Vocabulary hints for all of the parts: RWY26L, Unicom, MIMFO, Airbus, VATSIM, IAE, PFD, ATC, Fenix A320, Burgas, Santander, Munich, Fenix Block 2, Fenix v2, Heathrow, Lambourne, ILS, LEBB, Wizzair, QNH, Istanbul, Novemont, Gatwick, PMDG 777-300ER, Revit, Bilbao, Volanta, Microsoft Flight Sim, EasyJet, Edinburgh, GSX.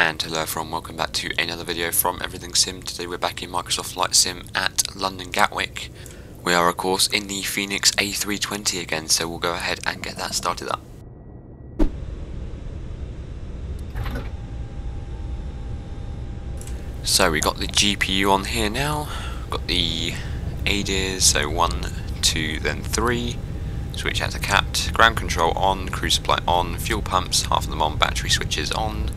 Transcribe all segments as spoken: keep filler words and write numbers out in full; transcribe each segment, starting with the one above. And hello everyone, welcome back to another video from EverythingSim. Today we're back in Microsoft Flight Sim at London Gatwick. We are of course in the Fenix A three twenty again, so we'll go ahead and get that started up. So we got the G P U on here now, got the A D I S, so one, two, then three. Switch out to capped, ground control on, cruise supply on, fuel pumps, half of them on, battery switches on,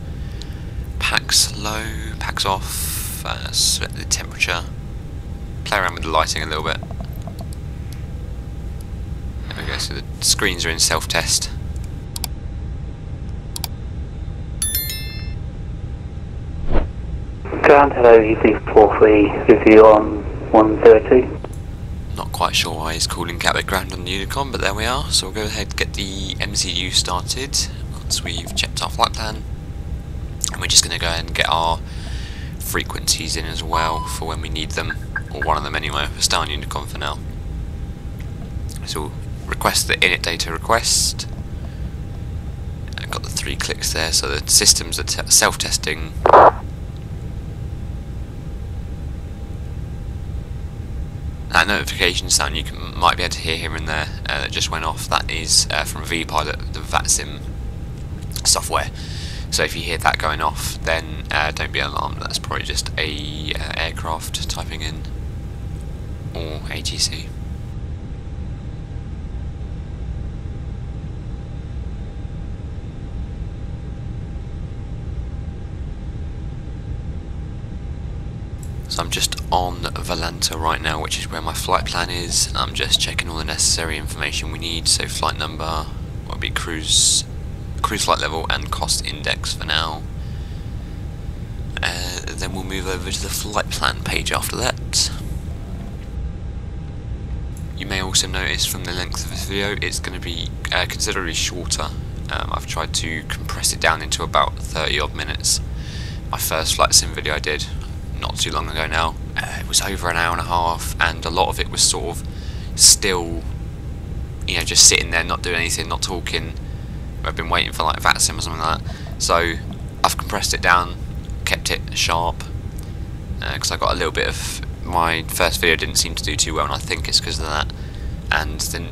packs low, packs off, uh, set the temperature, play around with the lighting a little bit. There we go, so the screens are in self-test. Ground hello, U C forty-three, review on one thirty. Not quite sure why he's calling Gatwick ground on the Unicom, but there we are. So we'll go ahead and get the M C U started once we've checked our flight plan. And we're just going to go ahead and get our frequencies in as well for when we need them, or one of them anyway. We're still on Unicom for now. So we'll request the init data request. I've got the three clicks there, so the systems are te self-testing. That notification sound you can, might be able to hear here and there uh, that just went off, that is uh, from vPilot, the VATSIM software. So if you hear that going off, then uh, don't be alarmed, that's probably just a uh, aircraft typing in, or A T C. So I'm just on Volanta right now, which is where my flight plan is. I'm just checking all the necessary information we need, so flight number, what would be cruise, cruise flight level and cost index for now. Uh, then we'll move over to the flight plan page after that. You may also notice from the length of this video, it's going to be uh, considerably shorter. Um, I've tried to compress it down into about thirty odd minutes. My first flight sim video I did, not too long ago now, uh, it was over an hour and a half, and a lot of it was sort of still, you know, just sitting there, not doing anything, not talking. I've been waiting for like VATSIM or something like that, so I've compressed it down, kept it sharp, because uh, I got a little bit of, my first video didn't seem to do too well, and I think it's because of that, and then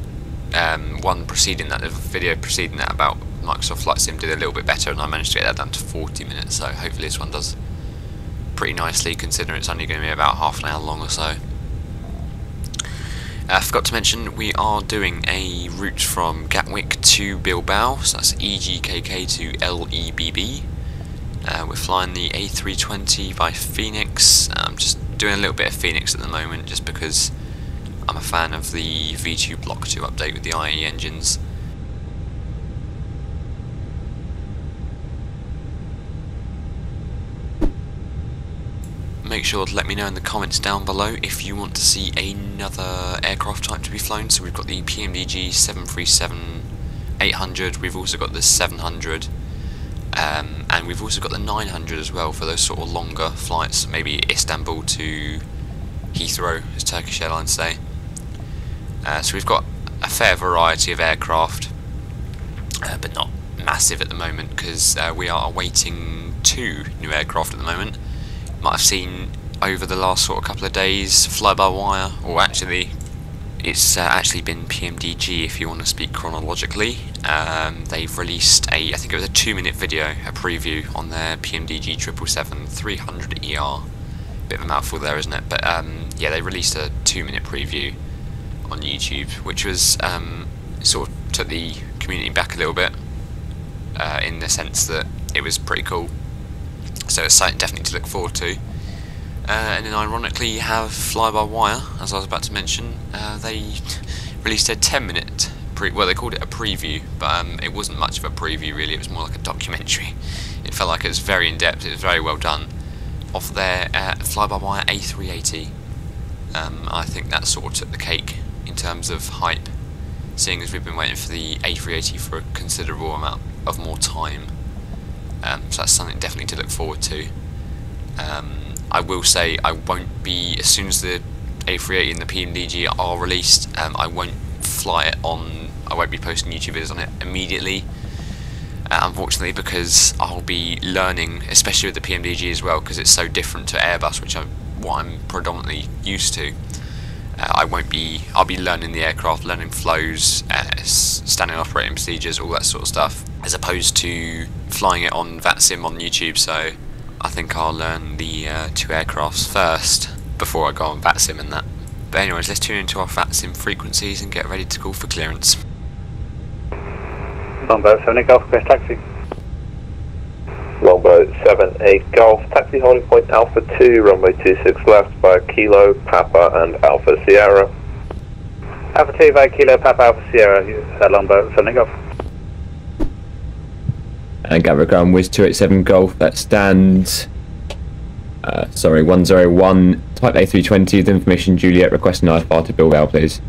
um, one preceding that, the video preceding that about Microsoft Flight Sim did a little bit better, and I managed to get that down to forty minutes, so hopefully this one does pretty nicely, considering it's only going to be about half an hour long or so. I uh, forgot to mention we are doing a route from Gatwick to Bilbao, so that's E G K K to L E B B. Uh, we're flying the A three twenty by Fenix. I'm just doing a little bit of Fenix at the moment just because I'm a fan of the V two Block two update with the I A E engines. Make sure to let me know in the comments down below if you want to see another aircraft type to be flown. So we've got the P M D G seven three seven eight hundred, we've also got the seven hundred, um, and we've also got the nine hundred as well for those sort of longer flights, maybe Istanbul to Heathrow, as Turkish Airlines say. Uh, so we've got a fair variety of aircraft, uh, but not massive at the moment, because uh, we are awaiting two new aircraft at the moment. Might have seen over the last sort of couple of days FlyByWire, or actually it's uh, actually been P M D G if you want to speak chronologically. Um, they've released a, I think it was a two minute video, a preview on their P M D G triple seven three hundred E R. Bit of a mouthful there, isn't it? But um, yeah, they released a two minute preview on YouTube, which was um, sort of took the community back a little bit uh, in the sense that it was pretty cool. So it's something definitely to look forward to. Uh, and then ironically you have FlyByWire, as I was about to mention. Uh, they released a ten minute, pre well they called it a preview, but um, it wasn't much of a preview really, it was more like a documentary. It felt like it was very in depth, it was very well done, of their uh, FlyByWire A three eighty. Um, I think that sort of took the cake in terms of hype, seeing as we've been waiting for the A three eighty for a considerable amount of more time. Um, so that's something definitely to look forward to. Um, I will say I won't be, as soon as the A three eighty and the P M D G are released, um, I won't fly it on, I won't be posting YouTube videos on it immediately. uh, unfortunately, because I'll be learning, especially with the P M D G as well, because it's so different to Airbus, which I'm, what I'm predominantly used to. Uh, I won't be, I'll be learning the aircraft, learning flows, uh, standard operating procedures, all that sort of stuff, as opposed to flying it on VATSIM on YouTube. So I think I'll learn the uh, two aircrafts first before I go on VATSIM and that. But anyways, let's tune into our VATSIM frequencies and get ready to call for clearance. Longboat seven eight Golf, request taxi. Longboat seven eight Golf, taxi holding point Alpha two, runway two six left by Kilo, Papa and Alpha Sierra. Alpha two by Kilo, Papa, Alpha Sierra, Longboat seven eight Golf. And Gatwick ground Wiz two eight seven Golf, that stands... Uh, sorry, one zero one, Type A three twenty with information Juliet, request an I F R to Bilbao, please.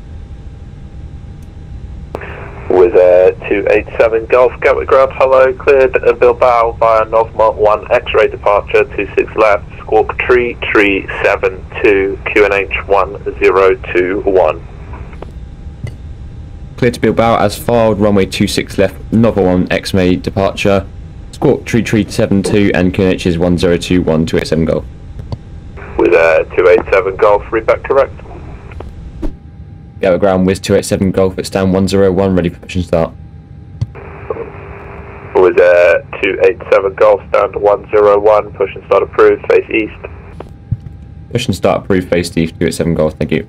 Wizzair two eight seven Golf, Gatwick ground, hello, cleared uh, Bilbao via Novemont one X-ray departure, two six left, squawk tree tree seven two, Q N H one zero two one. Clear to Bilbao as filed, runway two six left, Nova one X-ray departure. Squawk three three seven two and Q N H is one zero two one, two eight seven Golf. With uh, two eight seven Golf, read back correct. Gatwick ground with two eight seven Golf at stand one zero one, ready for push and start. With uh, two eight seven Golf, stand one zero one, push and start approved, face east. Push and start approved, face east, two eight seven Golf, thank you.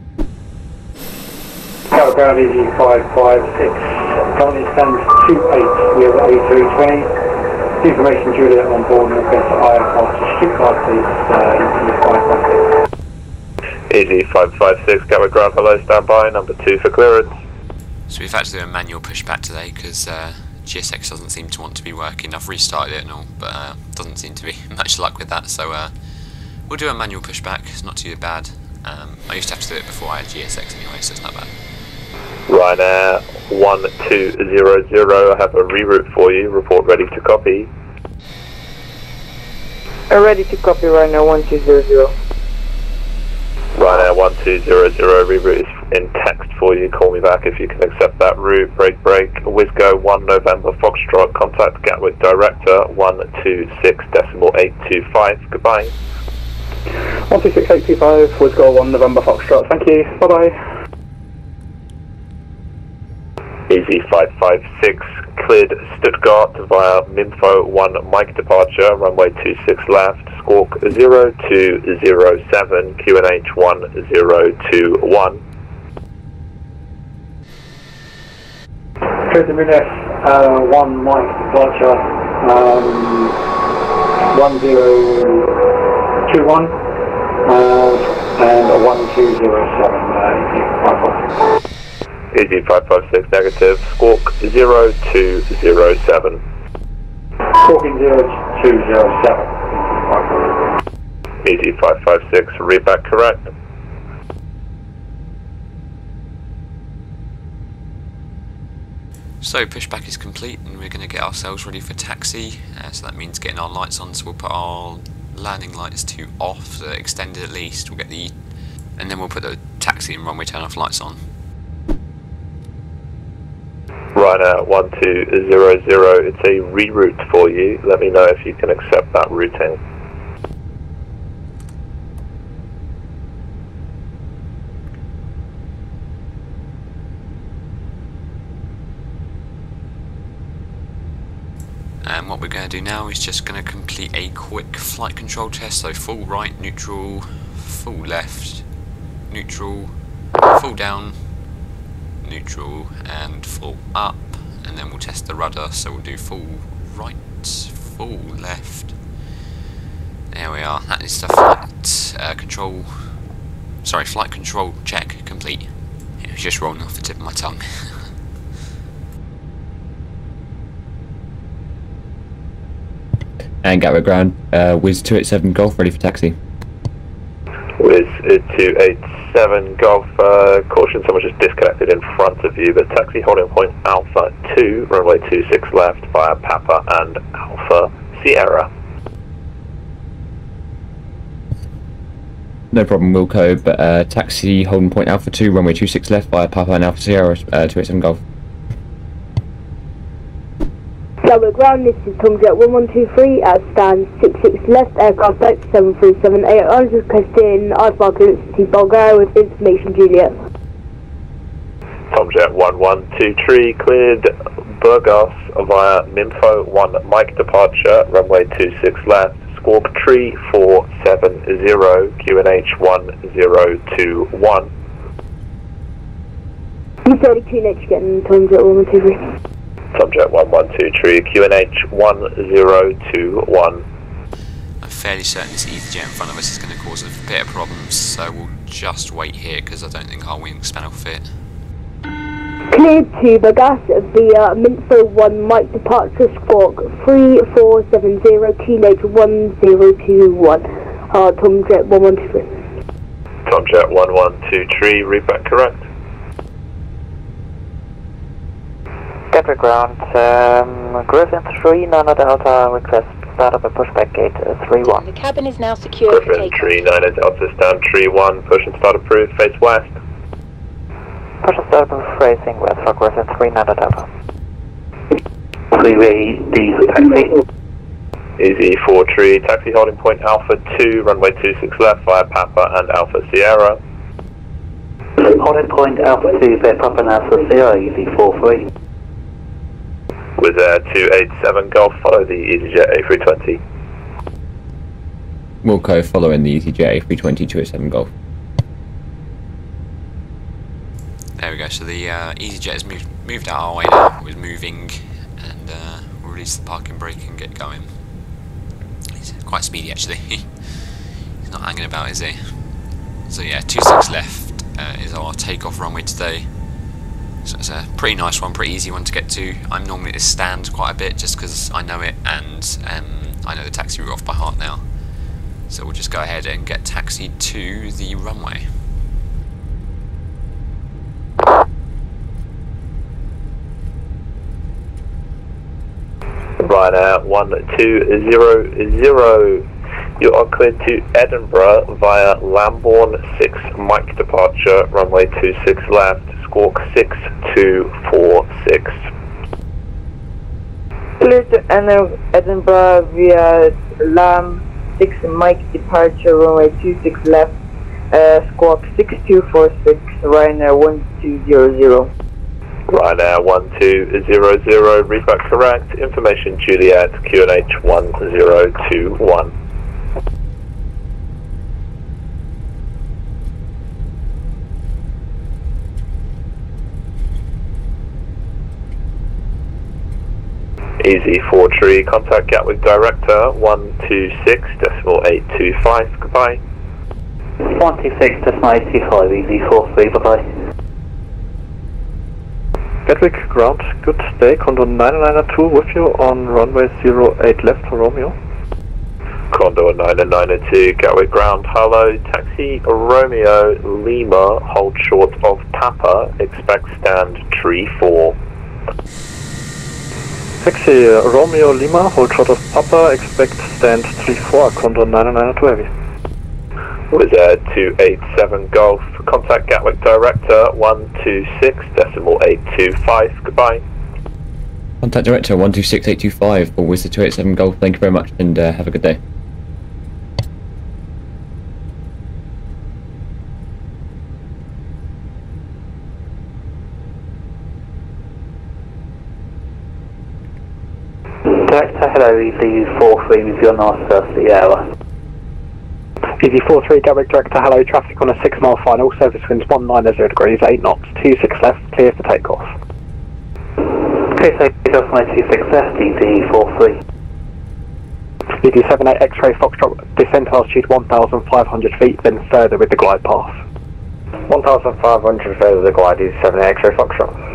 Gatwick ground E G five five six, currently stands two eight with A three twenty. Information Juliet on board and request I F R to Stuttgart, please, uh, E G five five six. E G five five six, Gatwick ground, hello, stand by, number two for clearance. So we've had to do a manual pushback today because uh, G S X doesn't seem to want to be working. I've restarted it and all, but uh, doesn't seem to be much luck with that, so uh, we'll do a manual pushback. It's not too bad. Um, I used to have to do it before I had G S X anyway, so it's not bad. Ryanair one two zero zero, I have a reroute for you, report ready to copy. Ready to copy, Ryanair one two zero zero. Ryanair one two zero zero, reroute is in text for you, call me back if you can accept that route. Break break, Wizgo one November Foxtrot, contact Gatwick Director one two six point eight two five, goodbye. one two six point eight two five, Wizgo one November Foxtrot, thank you, bye bye. E Z five five six, cleared Stuttgart via MIMFO one Mike departure, runway two six left, squawk zero two zero seven, Q N H one zero two one. Cleared the Munich uh, one Mike departure, um, one zero two one uh, and one two zero seven. Uh, E G five five six negative, squawk zero two zero seven. Squawking zero two zero seven. E G five five six, read back correct. So pushback is complete and we're going to get ourselves ready for taxi, uh, so that means getting our lights on, so we'll put our landing lights to off, so extended at least, we'll get the, and then we'll put the taxi and runway turn off lights on. Ryanair one two zero zero, it's a reroute for you, let me know if you can accept that routing. And what we're going to do now is just going to complete a quick flight control test, so full right, neutral, full left, neutral, full down, neutral and full up, and then we'll test the rudder, so we'll do full right, full left. There we are, that is the flight uh, control, sorry, flight control check complete. It was just rolling off the tip of my tongue. And Gatwick ground, uh, Wiz two eight seven Golf, ready for taxi. Wiz two eight seven Golf, uh, caution, someone just disconnected in front of you, but taxi holding point Alpha two, runway two six left via Papa and Alpha Sierra. No problem, Wilco, but uh, taxi holding point Alpha two, runway two six left via Papa and Alpha Sierra, uh, two eight seven Golf. tower ground, this is Tom Jet one one two three, outstand six six left, aircraft type seven three seven eight hundred, requesting I F R clearance to Bulgaria with information Juliet. Tom Jet one one two three, cleared Burgas via MIMFO one Mike departure, runway two six left, squawk three four seven zero, Q N H one zero two one. U thirty Q N H again, Tom Jet one one two three. Subject one one two three, Q N H one zero two one. I'm fairly certain this EtherJet in front of us is going to cause a bit of problems, so we'll just wait here because I don't think our wingspan will fit. Cleared to Burgas via MIMFO one Mike departure, squawk three four seven zero, Q N H one zero two one. Uh, Tomjet one one two three. Tomjet one one two three, read back correct. Gatwick ground, um, Griffin three niner Delta, request start up a pushback gate uh, three one. The cabin is now secure. Griffin three niner Delta, stand three one, push and start approved, face west. Push and start approved, facing west for Griffin three niner Delta. Freeway diesel taxi. Easy four three, taxi holding point Alpha two, runway two six left via Papa and Alpha Sierra. Holding point Alpha two via Papa and Alpha Sierra, easy four three. Wizzair two eight seven Golf, follow the EasyJet A three twenty. Wilco following the EasyJet A three twenty two eight seven Golf. There we go, so the uh, EasyJet has moved, moved out our way now, it was moving, and uh, we'll release the parking brake and get going. He's quite speedy actually, he's not hanging about, is he? So yeah, two six left uh, is our takeoff runway today. So it's a pretty nice one, pretty easy one to get to. I'm normally at this stand quite a bit just because I know it and um, I know the taxi route off by heart now. So we'll just go ahead and get taxi to the runway. Ryanair one two zero zero, you are cleared to Edinburgh via Lambourne six Mike departure, runway two six left. Squawk six two four six. Cleared to Edinburgh via L A M six Mike departure, runway two six left, uh, squawk six two four six, Ryanair one two zero zero. Ryanair one two zero zero, read back correct, information Juliet, Q N H one zero two one. Easy four three, contact Gatwick Director one two six decimal eight two five, goodbye. one two six decimal eight two five, easy four three, bye-bye. Gatwick ground, good day, Condor nine nine two with you on runway zero eight left for Romeo. Condor nine nine two, Gatwick ground, hello, taxi Romeo Lima, hold short of Papa, expect stand three four. Taxi Romeo Lima, hold short of Papa, expect stand three four, Condor nine nine two Heavy. Wizzair two eight seven Golf, contact Gatwick Director one two six decimal eight two five, goodbye. Contact Director one two six eight two five for Wizzair two eight seven Golf, thank you very much and uh, have a good day. Hello, easy four three with your north of the hour. Easy four three, Gatwick Director, hello, traffic on a six mile final, service winds one nine zero degrees, eight knots, two six left, clear for takeoff. Clear for takeoff on a two six left, easy four three. Easy seven eight X-ray Foxtrot, descent altitude one thousand five hundred feet, then further with the glide path. one thousand five hundred further the glide, easy seven eight X-ray Foxtrot.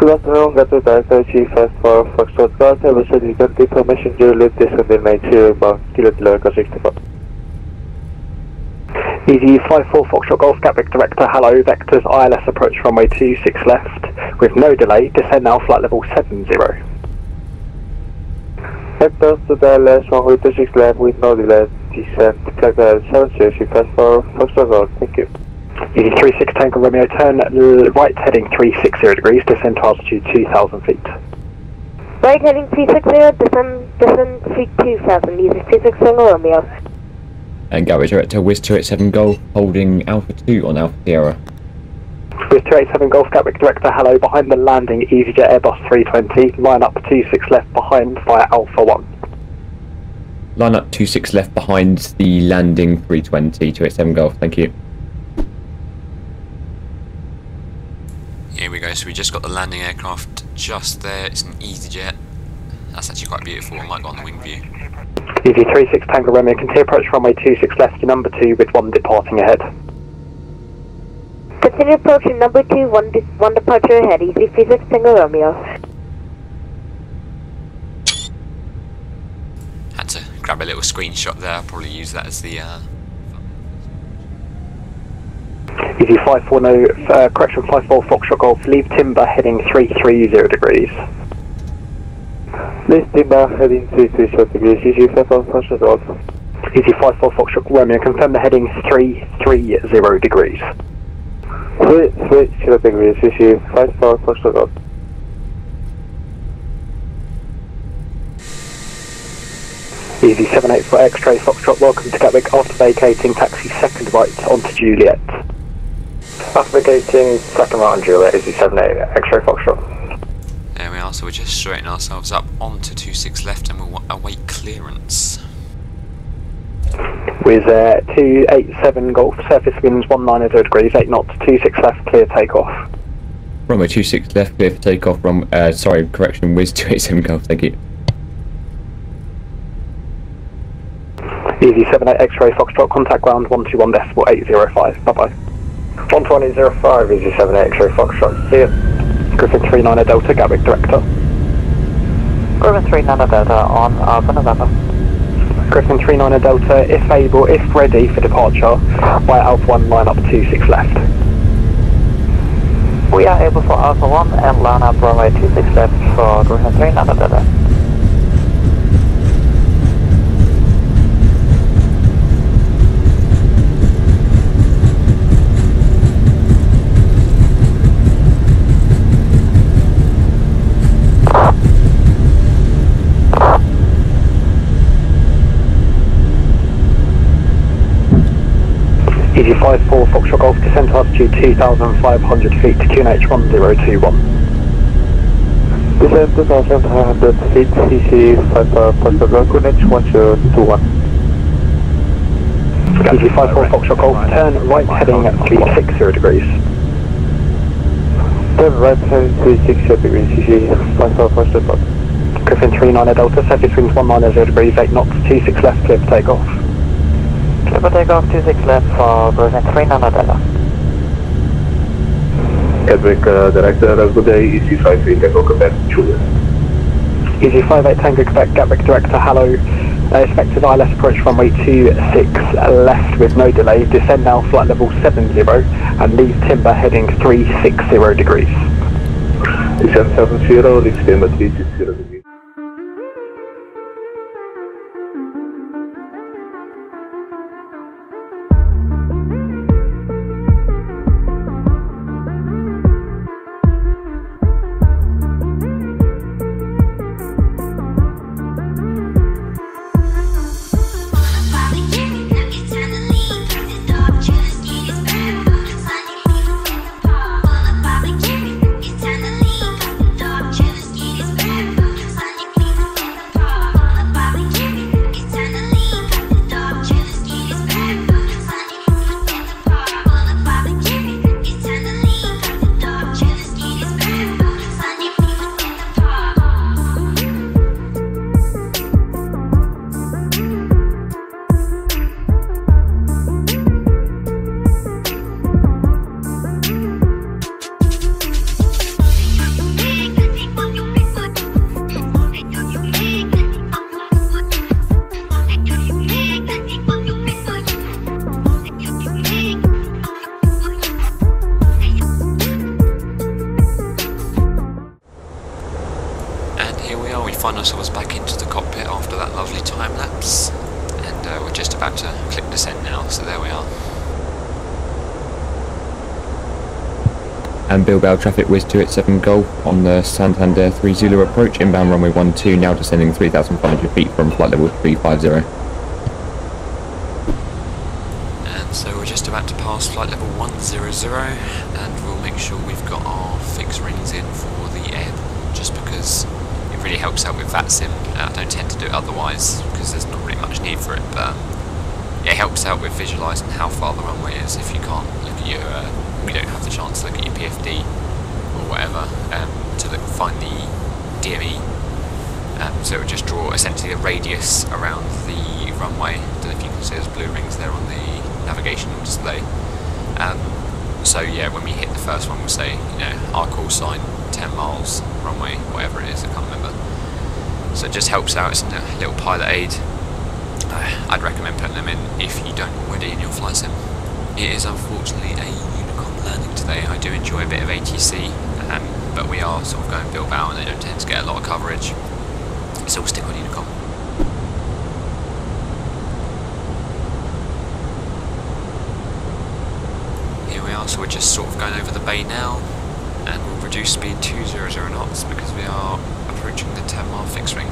Good afternoon, Gatwick Director, G five four Foxtrot Guard, have a steady gun permission to lift this and then made zero about kilo to local sixty-five. Easy five four Foxtrot Golf, Gatwick Director, hello, vectors I L S approach runway two six left, with no delay, descend now flight level seven zero. Vectors to the I L S runway two six left, with no delay, descend to flight level seven zero, G five four Foxtrot Golf, thank you. Easy three six Tango Romeo, turn right heading three six zero degrees, descend to altitude two thousand feet. Right heading three sixty, descend, descend three two seven, using three sixty Romeo. And Gatwick Director, Wiz two eight seven Golf, holding Alpha two on Alpha Sierra. Wiz two eight seven Golf, Gatwick Director, hello, behind the landing, EasyJet Airbus three twenty, line up two six left behind via Alpha one. Line up two six left behind the landing three twenty, two eight seven Golf, thank you. Here we go, so we just got the landing aircraft just there, it's an EasyJet. That's actually quite beautiful, I might go on the wing view. E V thirty-six Tango Romeo, can you approach runway two six left to number two with one departing ahead? Continue approaching number two, one, de one departure ahead, E V thirty-six Tango Romeo. Had to grab a little screenshot there, I'll probably use that as the... Uh, E V five forty, uh, correction five four Foxtrot Golf, leave timber heading three three zero degrees. Leave timber heading three three zero degrees, E V five four Foxtrot Golf. E V five four Foxtrot Romeo, confirm the heading three three zero degrees. three three zero degrees, E V five four Foxtrot Golf. E V seven eight four X-Ray Foxtrot, welcome to Gatwick, after vacating taxi second right onto Juliet. Vacating second right on Juliet, is seven eight, X-ray Foxtrot. There we are, so we're just straightening ourselves up onto two six left and we'll await clearance. With uh, two eight seven Golf, surface winds one nine zero degrees, eight knots, two six left, clear takeoff. Runway two six left, clear for takeoff, run, uh, sorry, correction, Wiz two eight seven Golf, thank you. Easy seven eight X-ray Foxtrot, contact ground one two one decimal eight zero five, bye bye. one two one eight zero five, Easy seven eight X-ray Foxtrot, see ya. Griffin three niner Delta, Gatwick Director. Griffin three niner Delta on Alpha November. Griffin three niner Delta, if able, if ready for departure, via Alpha one, line up two six left. We are able for Alpha one and line up runway two six left for Griffin three niner Delta. five four Foxtrot Golf, descent altitude two thousand five hundred feet to Q N H one zero two one. Descent two thousand five hundred feet, C C five four Foxtrot Golf, Q N H one zero two one. C C five four Foxtrot Golf, turn right heading at three sixty degrees. Turn right heading three sixty degrees, C C five four Foxtrot Golf. Griffin three niner Delta, surface winds one nine zero degrees, eight knots, two six left, clear for takeoff. Clipper takeoff two six left for Griffin three niner Delta. Gatwick uh, Director, good day, E C five eight Tango Quebec, Juliet. E C five eight Tango Quebec, Gatwick Director, hello. Uh, expected I L S approach runway two six left with no delay, descend now flight level seven zero and leave timber heading three six zero degrees. Descend seven zero, leave timber three six zero degrees. and Bilbao traffic Wiz two eight seven Golf on the Santander three Zulu approach, inbound runway one two, now descending three thousand five hundred feet from flight level three five zero. And so we're just about to pass flight level one hundred, and we'll make sure we've got our fixed rings in for the airborne, just because it really helps out with VATSIM. I don't tend to do it otherwise, because there's not really much need for it, but it helps out with visualising how far the runway is if you can't look at your, uh, you don't have the chance to look at your P F D or whatever um, to look, find the D M E. Um, so it would just draw essentially a radius around the runway. I don't know if you can see those blue rings there on the navigational display. Um, so yeah, when we hit the first one, we'll say, you know, our call sign, ten miles, runway, whatever it is, I can't remember. So it just helps out, it's a little pilot aid. I'd recommend putting them in if you don't already in your flight sim. It is unfortunately a unicorn landing today. I do enjoy a bit of A T C, um, but we are sort of going Bilbao and they don't tend to get a lot of coverage, so we'll stick on unicorn. Here we are, so we're just sort of going over the bay now, and we'll reduce speed to two hundred knots because we are approaching the ten mile fixed ring.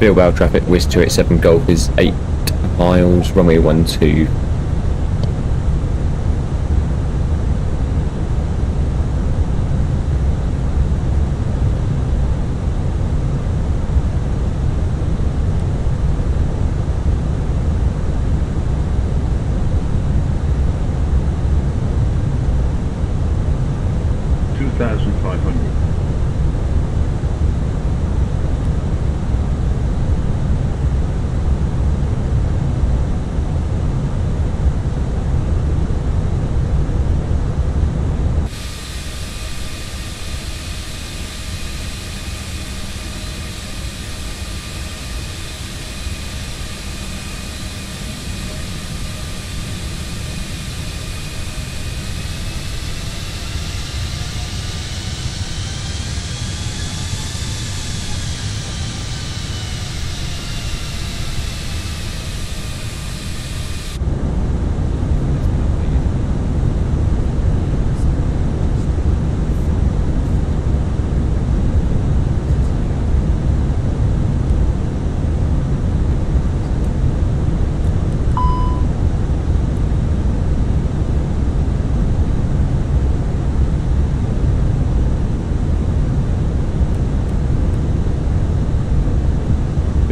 Bilbao traffic, Wiz two eight seven Golf is eight miles, runway one two. two thousand five hundred.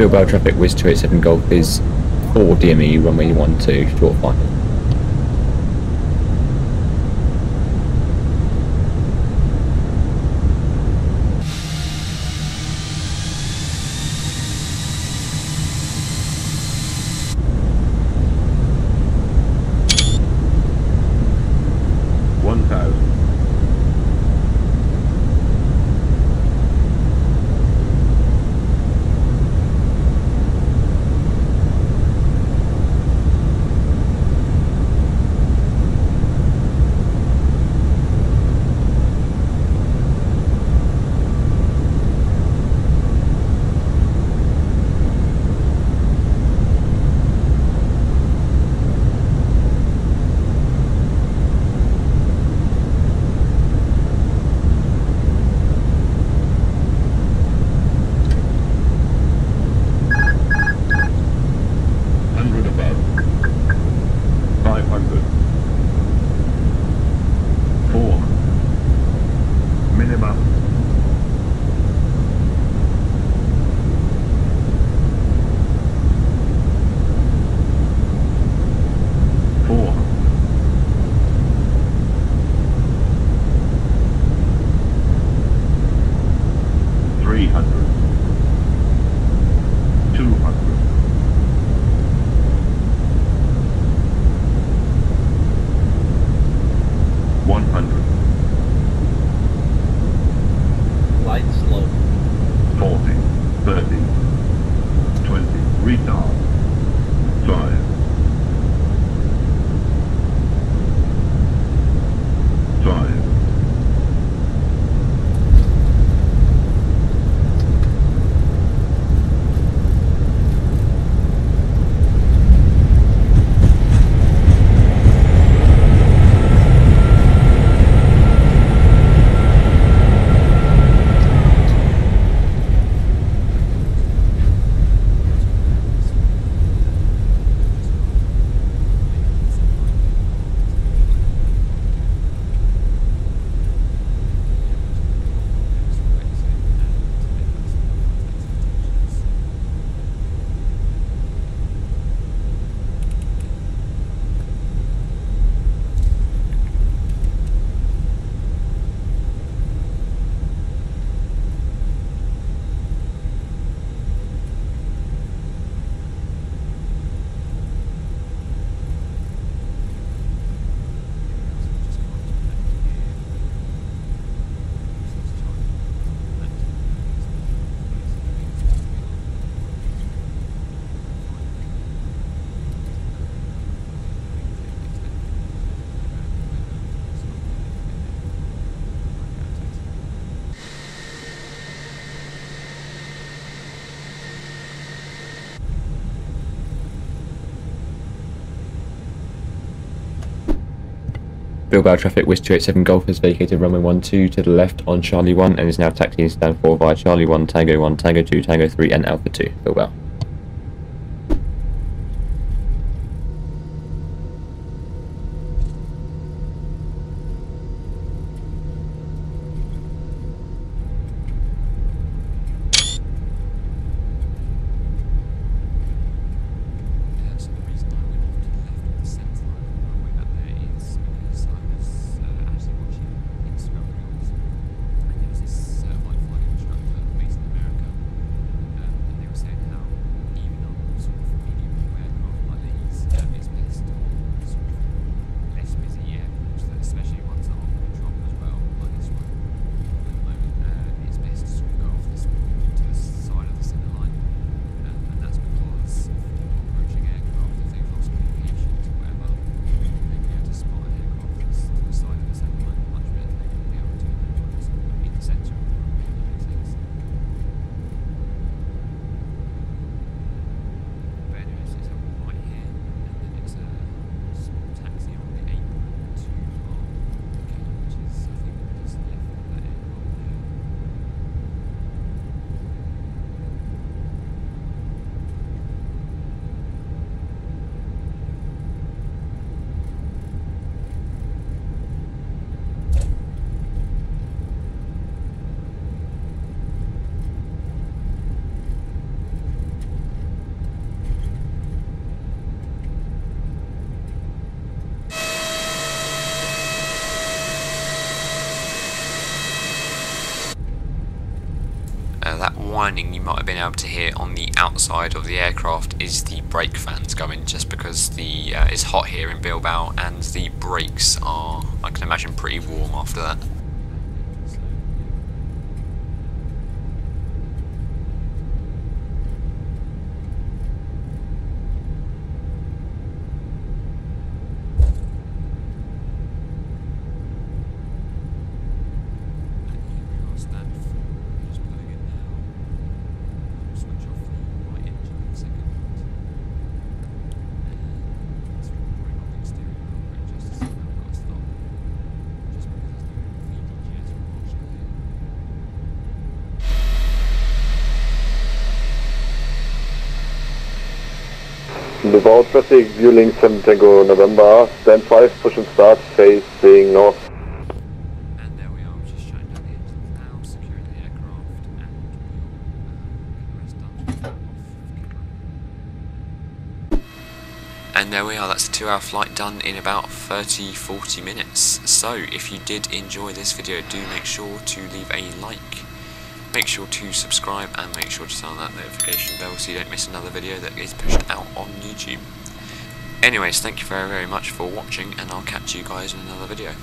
Bilbao traffic, Wiz two eight seven Golf is for D M E runway one two, short final. Bilbao traffic, Wiz two eight seven Golf has vacated runway one two to the left on Charlie one and is now taxiing stand four via Charlie one, Tango one, Tango two, Tango three and Alpha two, Bilbao. Now whining you might have been able to hear on the outside of the aircraft is the brake fans going, just because the uh, it's hot here in Bilbao and the brakes are, I can imagine, pretty warm after that. Bilbao traffic, view link November, stand five, push and start, facing north. And there we are, we've just shutting down the engines now, securing the aircraft, and we'll uh, get the rest done. And there we are, that's a two hour flight done in about thirty to forty minutes. So, if you did enjoy this video, do make sure to leave a like. Make sure to subscribe and make sure to turn on that notification bell so you don't miss another video that is pushed out on YouTube. Anyways, thank you very, very much for watching, and I'll catch you guys in another video.